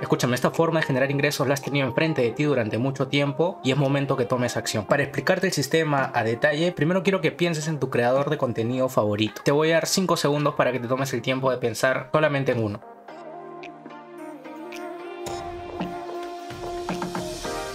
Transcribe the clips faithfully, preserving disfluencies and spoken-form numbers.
Escúchame, esta forma de generar ingresos la has tenido enfrente de ti durante mucho tiempo y es momento que tomes acción. Para explicarte el sistema a detalle, primero quiero que pienses en tu creador de contenido favorito. Te voy a dar cinco segundos para que te tomes el tiempo de pensar solamente en uno.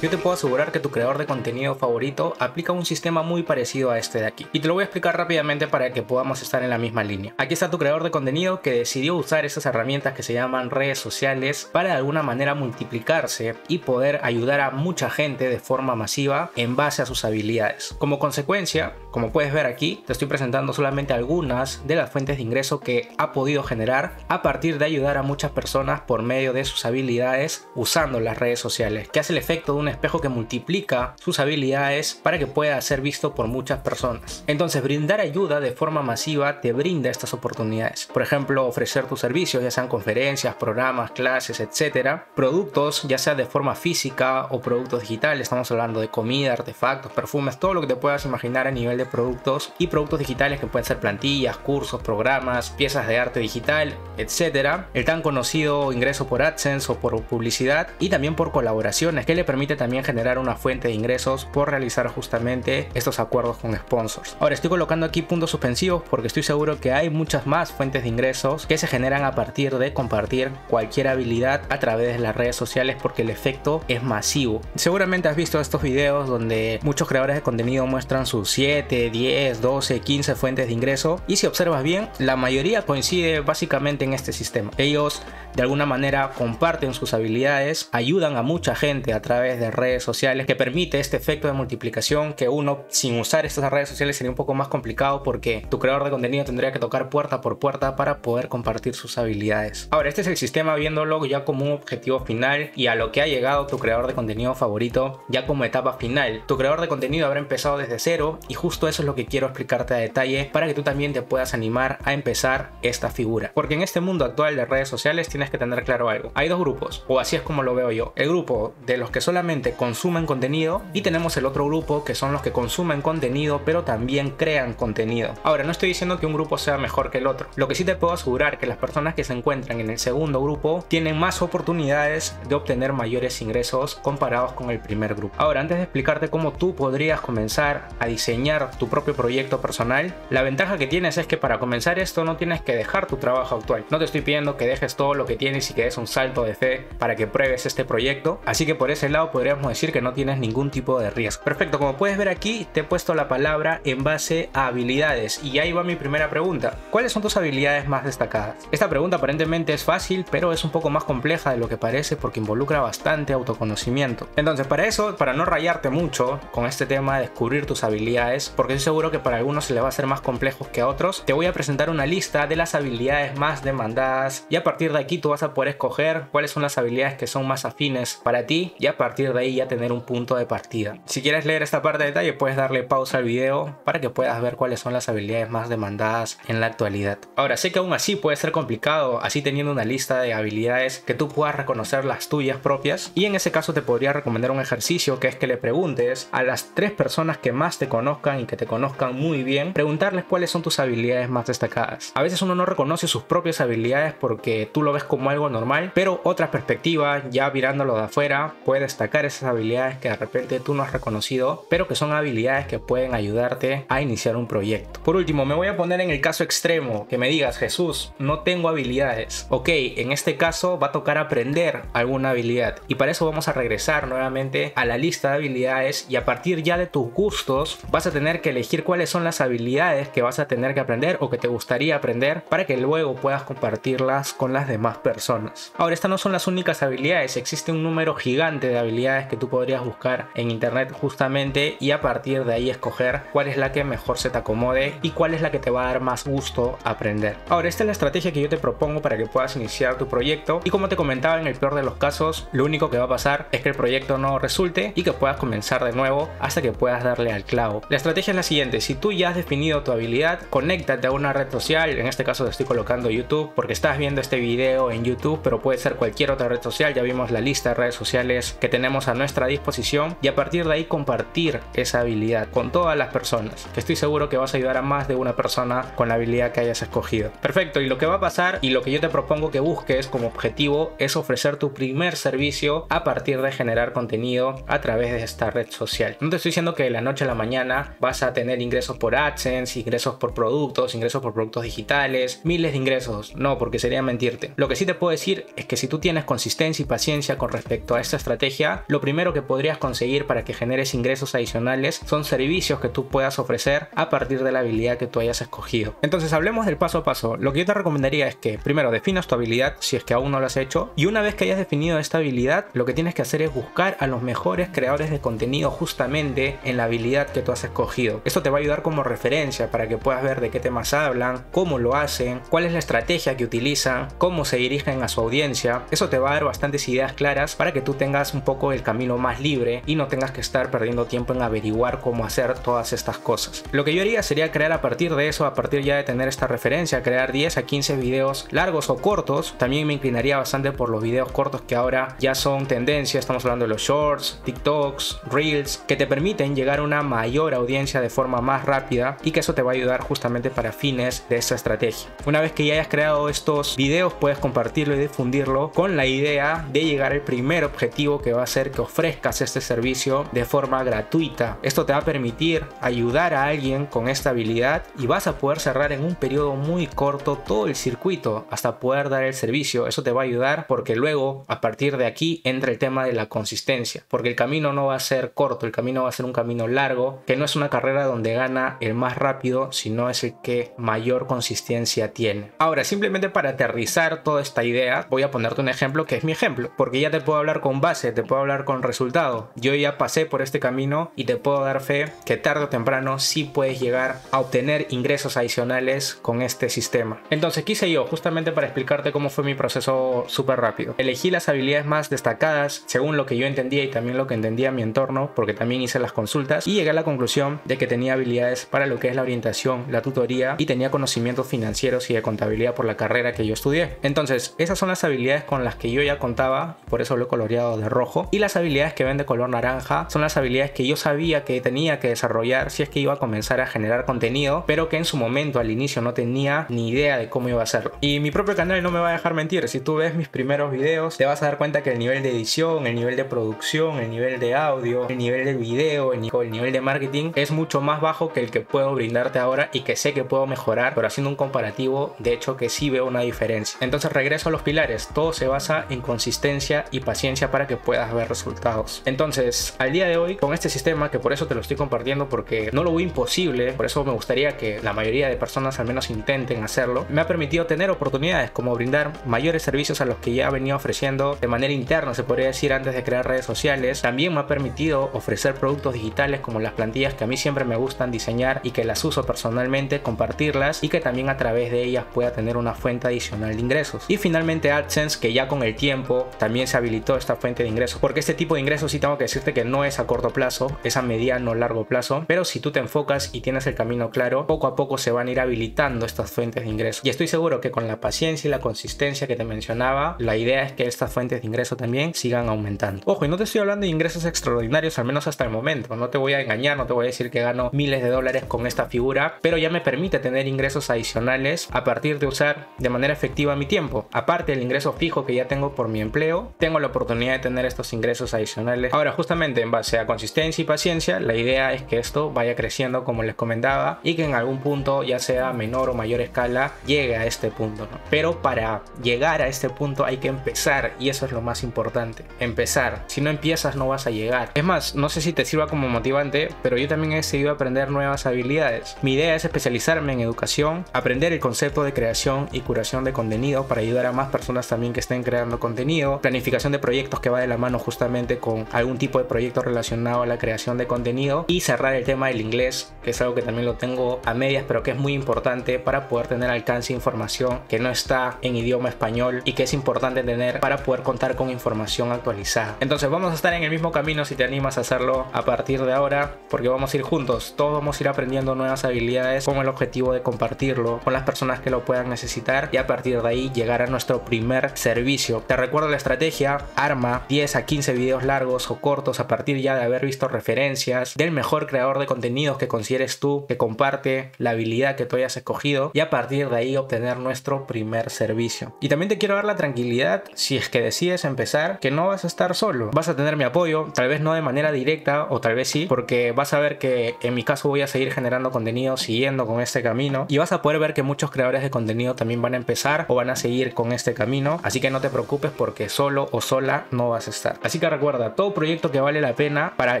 Yo te puedo asegurar que tu creador de contenido favorito aplica un sistema muy parecido a este de aquí. Y te lo voy a explicar rápidamente para que podamos estar en la misma línea. Aquí está tu creador de contenido que decidió usar esas herramientas que se llaman redes sociales para de alguna manera multiplicarse y poder ayudar a mucha gente de forma masiva en base a sus habilidades. Como consecuencia, como puedes ver aquí, te estoy presentando solamente algunas de las fuentes de ingreso que ha podido generar a partir de ayudar a muchas personas por medio de sus habilidades usando las redes sociales, que hace el efecto de una espejo que multiplica sus habilidades para que pueda ser visto por muchas personas. Entonces, brindar ayuda de forma masiva te brinda estas oportunidades. Por ejemplo, ofrecer tus servicios, ya sean conferencias, programas, clases, etcétera, productos, ya sea de forma física o productos digitales. Estamos hablando de comida, artefactos, perfumes, todo lo que te puedas imaginar a nivel de productos y productos digitales que pueden ser plantillas, cursos, programas, piezas de arte digital, etcétera. El tan conocido ingreso por AdSense o por publicidad y también por colaboraciones que le permite también generar una fuente de ingresos por realizar justamente estos acuerdos con sponsors. Ahora, estoy colocando aquí puntos suspensivos porque estoy seguro que hay muchas más fuentes de ingresos que se generan a partir de compartir cualquier habilidad a través de las redes sociales, porque el efecto es masivo. Seguramente has visto estos videos donde muchos creadores de contenido muestran sus siete, diez, doce, quince fuentes de ingreso, y si observas bien, la mayoría coincide básicamente en este sistema. Ellos de alguna manera comparten sus habilidades, ayudan a mucha gente a través de redes sociales, que permite este efecto de multiplicación que uno sin usar estas redes sociales sería un poco más complicado, porque tu creador de contenido tendría que tocar puerta por puerta para poder compartir sus habilidades. Ahora, este es el sistema viéndolo ya como un objetivo final y a lo que ha llegado tu creador de contenido favorito ya como etapa final. Tu creador de contenido habrá empezado desde cero y justo eso es lo que quiero explicarte a detalle para que tú también te puedas animar a empezar esta figura, porque en este mundo actual de redes sociales tienes que tener claro algo. Hay dos grupos, o así es como lo veo yo: el grupo de los que solamente consumen contenido, y tenemos el otro grupo que son los que consumen contenido pero también crean contenido. Ahora, no estoy diciendo que un grupo sea mejor que el otro. Lo que sí te puedo asegurar que las personas que se encuentran en el segundo grupo tienen más oportunidades de obtener mayores ingresos comparados con el primer grupo. Ahora, antes de explicarte cómo tú podrías comenzar a diseñar tu propio proyecto personal, la ventaja que tienes es que para comenzar esto no tienes que dejar tu trabajo actual. No te estoy pidiendo que dejes todo lo que tienes y que des un salto de fe para que pruebes este proyecto, así que por ese lado podríamos decir que no tienes ningún tipo de riesgo. Perfecto, como puedes ver aquí te he puesto la palabra en base a habilidades, y ahí va mi primera pregunta: ¿cuáles son tus habilidades más destacadas? Esta pregunta aparentemente es fácil, pero es un poco más compleja de lo que parece porque involucra bastante autoconocimiento. Entonces, para eso, para no rayarte mucho con este tema de descubrir tus habilidades, porque estoy seguro que para algunos se les va a hacer más complejo que a otros, te voy a presentar una lista de las habilidades más demandadas, y a partir de aquí tú vas a poder escoger cuáles son las habilidades que son más afines para ti, y a partir de ahí ya tener un punto de partida. Si quieres leer esta parte de detalle, puedes darle pausa al video para que puedas ver cuáles son las habilidades más demandadas en la actualidad. Ahora, sé que aún así puede ser complicado, así teniendo una lista de habilidades que tú puedas reconocer las tuyas propias, y en ese caso te podría recomendar un ejercicio, que es que le preguntes a las tres personas que más te conozcan y que te conozcan muy bien, preguntarles cuáles son tus habilidades más destacadas. A veces uno no reconoce sus propias habilidades porque tú lo ves como algo normal, pero otra perspectiva, ya mirándolo de afuera, puede destacar esas habilidades que de repente tú no has reconocido, pero que son habilidades que pueden ayudarte a iniciar un proyecto. Por último, me voy a poner en el caso extremo que me digas: Jesús, no tengo habilidades. Ok, en este caso va a tocar aprender alguna habilidad, y para eso vamos a regresar nuevamente a la lista de habilidades, y a partir ya de tus gustos vas a tener que elegir cuáles son las habilidades que vas a tener que aprender o que te gustaría aprender, para que luego puedas compartirlas con las demás personas. Ahora, estas no son las únicas habilidades, existe un número gigante de habilidades que tú podrías buscar en internet justamente, y a partir de ahí escoger cuál es la que mejor se te acomode y cuál es la que te va a dar más gusto aprender. Ahora, esta es la estrategia que yo te propongo para que puedas iniciar tu proyecto, y como te comentaba, en el peor de los casos lo único que va a pasar es que el proyecto no resulte y que puedas comenzar de nuevo hasta que puedas darle al clavo. La estrategia estrategia es la siguiente: si tú ya has definido tu habilidad, conéctate a una red social. En este caso te estoy colocando YouTube porque estás viendo este video en YouTube, pero puede ser cualquier otra red social. Ya vimos la lista de redes sociales que tenemos a nuestra disposición y a partir de ahí compartir esa habilidad con todas las personas, que estoy seguro que vas a ayudar a más de una persona con la habilidad que hayas escogido. Perfecto, y lo que va a pasar y lo que yo te propongo que busques como objetivo es ofrecer tu primer servicio a partir de generar contenido a través de esta red social. No te estoy diciendo que de la noche a la mañana vas a tener ingresos por AdSense, ingresos por productos, ingresos por productos digitales, miles de ingresos, no, porque sería mentirte. Lo que sí te puedo decir es que si tú tienes consistencia y paciencia con respecto a esta estrategia, lo primero que podrías conseguir para que generes ingresos adicionales son servicios que tú puedas ofrecer a partir de la habilidad que tú hayas escogido. Entonces hablemos del paso a paso. Lo que yo te recomendaría es que primero definas tu habilidad si es que aún no lo has hecho, y una vez que hayas definido esta habilidad, lo que tienes que hacer es buscar a los mejores creadores de contenido justamente en la habilidad que tú has escogido. Esto te va a ayudar como referencia para que puedas ver de qué temas hablan, cómo lo hacen, cuál es la estrategia que utilizan, cómo se dirigen a su audiencia. Eso te va a dar bastantes ideas claras para que tú tengas un poco el camino más libre y no tengas que estar perdiendo tiempo en averiguar cómo hacer todas estas cosas. Lo que yo haría sería crear a partir de eso, a partir ya de tener esta referencia, crear diez a quince videos largos o cortos. También me inclinaría bastante por los videos cortos que ahora ya son tendencia. Estamos hablando de los shorts, TikToks, Reels, que te permiten llegar a una mayor audiencia de forma más rápida y que eso te va a ayudar justamente para fines de esta estrategia. Una vez que ya hayas creado estos videos, puedes compartirlo y difundirlo con la idea de llegar al primer objetivo, que va a ser que ofrezcas este servicio de forma gratuita. Esto te va a permitir ayudar a alguien con esta habilidad y vas a poder cerrar en un periodo muy corto todo el circuito hasta poder dar el servicio. Eso te va a ayudar porque luego a partir de aquí entra el tema de la consistencia, porque el camino no va a ser corto, el camino va a ser un camino largo, que no es una carrera donde gana el más rápido, sino es el que mayor consistencia tiene. Ahora, simplemente para aterrizar toda esta idea, voy a ponerte un ejemplo que es mi ejemplo, porque ya te puedo hablar con base, te puedo hablar con resultado. Yo ya pasé por este camino y te puedo dar fe que tarde o temprano sí puedes llegar a obtener ingresos adicionales con este sistema. Entonces, ¿qué hice yo? Justamente para explicarte cómo fue mi proceso súper rápido. Elegí las habilidades más destacadas según lo que yo entendía y también lo que entendía mi entorno, porque también hice las consultas y llegué a la conclusión de que tenía habilidades para lo que es la orientación, la tutoría, y tenía conocimientos financieros y de contabilidad por la carrera que yo estudié. Entonces, esas son las habilidades con las que yo ya contaba, por eso lo he coloreado de rojo, y las habilidades que ven de color naranja son las habilidades que yo sabía que tenía que desarrollar si es que iba a comenzar a generar contenido, pero que en su momento al inicio no tenía ni idea de cómo iba a hacerlo. Y mi propio canal no me va a dejar mentir. Si tú ves mis primeros videos, te vas a dar cuenta que el nivel de edición, el nivel de producción, el nivel de audio, el nivel de video, el nivel de marketing es mucho más bajo que el que puedo brindarte ahora y que sé que puedo mejorar, pero haciendo un comparativo, de hecho que sí veo una diferencia. Entonces regreso a los pilares, todo se basa en consistencia y paciencia para que puedas ver resultados. Entonces, al día de hoy, con este sistema, que por eso te lo estoy compartiendo, porque no lo veo imposible, por eso me gustaría que la mayoría de personas al menos intenten hacerlo, me ha permitido tener oportunidades como brindar mayores servicios a los que ya venía ofreciendo de manera interna, se podría decir, antes de crear redes sociales. También me ha permitido ofrecer productos digitales como las plantillas, que a mí siempre me gustan diseñar y que las uso personalmente, compartirlas y que también a través de ellas pueda tener una fuente adicional de ingresos. Y finalmente AdSense, que ya con el tiempo también se habilitó esta fuente de ingresos, porque este tipo de ingresos sí tengo que decirte que no es a corto plazo, es a mediano o largo plazo, pero si tú te enfocas y tienes el camino claro, poco a poco se van a ir habilitando estas fuentes de ingresos. Y estoy seguro que con la paciencia y la consistencia que te mencionaba, la idea es que estas fuentes de ingresos también sigan aumentando. Ojo, y no te estoy hablando de ingresos extraordinarios, al menos hasta el momento. No te voy a engañar, no te voy a decir que gano miles de dólares con esta figura, pero ya me permite tener ingresos adicionales a partir de usar de manera efectiva mi tiempo. Aparte del ingreso fijo que ya tengo por mi empleo, tengo la oportunidad de tener estos ingresos adicionales. Ahora, justamente en base a consistencia y paciencia, la idea es que esto vaya creciendo, como les comentaba, y que en algún punto, ya sea menor o mayor escala, llegue a este punto, ¿no? Pero para llegar a este punto hay que empezar, y eso es lo más importante, empezar. Si no empiezas, no vas a llegar. Es más, no sé si te sirva como motivante, pero yo también he decidido aprender nuevas habilidades. Mi idea es especializarme en educación, aprender el concepto de creación y curación de contenido para ayudar a más personas también que estén creando contenido, planificación de proyectos, que va de la mano justamente con algún tipo de proyecto relacionado a la creación de contenido, y cerrar el tema del inglés, que es algo que también lo tengo a medias, pero que es muy importante para poder tener alcance a información que no está en idioma español y que es importante tener para poder contar con información actualizada. Entonces vamos a estar en el mismo camino si te animas a hacerlo a partir de ahora, porque vamos a ir juntos. Todos vamos a ir aprendiendo nuevas habilidades con el objetivo de compartirlo con las personas que lo puedan necesitar y a partir de ahí llegar a nuestro primer servicio. Te recuerdo la estrategia: arma diez a quince videos largos o cortos a partir ya de haber visto referencias del mejor creador de contenidos que consideres tú, que comparte la habilidad que tú hayas escogido, y a partir de ahí obtener nuestro primer servicio. Y también te quiero dar la tranquilidad, si es que decides empezar, que no vas a estar solo. Vas a tener mi apoyo, tal vez no de manera directa o tal vez sí, porque vas a ver que en mi caso voy a seguir generando contenido siguiendo con este camino, y vas a poder ver que muchos creadores de contenido también van a empezar o van a seguir con este camino, así que no te preocupes porque solo o sola no vas a estar. Así que recuerda, todo proyecto que vale la pena, para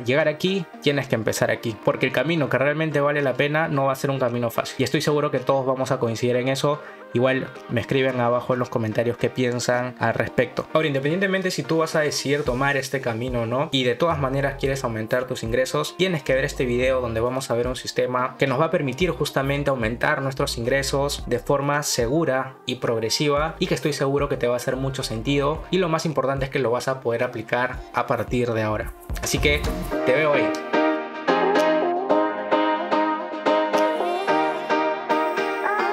llegar aquí tienes que empezar aquí, porque el camino que realmente vale la pena no va a ser un camino fácil, y estoy seguro que todos vamos a coincidir en eso. Igual me escriben abajo en los comentarios qué piensan al respecto. Ahora, independientemente si tú vas a decidir tomar este camino o no, y de todas maneras quieres aumentar tus ingresos, tienes que ver este video donde vamos a ver un sistema que nos va a permitir justamente aumentar nuestros ingresos de forma segura y progresiva, y que estoy seguro que te va a hacer mucho sentido, y lo más importante es que lo vas a poder aplicar a partir de ahora. Así que te veo ahí.